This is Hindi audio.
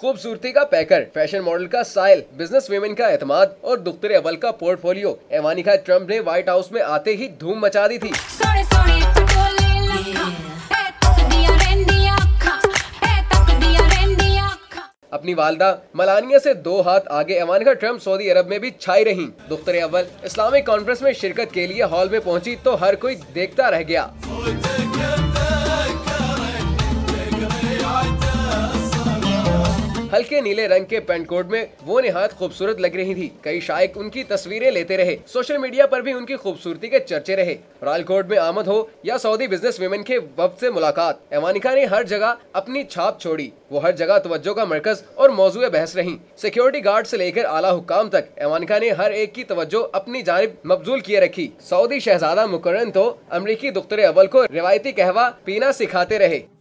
खूबसूरती का पैकर, फैशन मॉडल का स्टाइल, बिजनेस वेमेन का एतमाद और दुख्तर अवल का पोर्टफोलियो इवानका ट्रंप ने व्हाइट हाउस में आते ही धूम मचा दी थी। अपनी वालदा मलानिया से दो हाथ आगे इवानका ट्रंप सऊदी अरब में भी छाई रहीं। दुख्तर अवल इस्लामिक कॉन्फ्रेंस में शिरकत के लिए हॉल में पहुंची तो हर कोई देखता रह गया। हल्के नीले रंग के पेंट कोट में वो निहायत खूबसूरत लग रही थी। कई शायक उनकी तस्वीरें लेते रहे। सोशल मीडिया पर भी उनकी खूबसूरती के चर्चे रहे। रालकोट में आमद हो या सऊदी बिजनेस वीमेन के वफ्द से मुलाकात, इवानका ने हर जगह अपनी छाप छोड़ी। वो हर जगह तवज्जो का मरकज और मौजूद बहस रही। सिक्योरिटी गार्ड से लेकर आला हुक्काम तक इवानका ने हर एक की तवज्जो अपनी जानिब मबजूल किए रखी। सऊदी शहजादा मुकर्रन तो अमरीकी दुख्तर अवल को रिवायती कहवा पीना सिखाते रहे।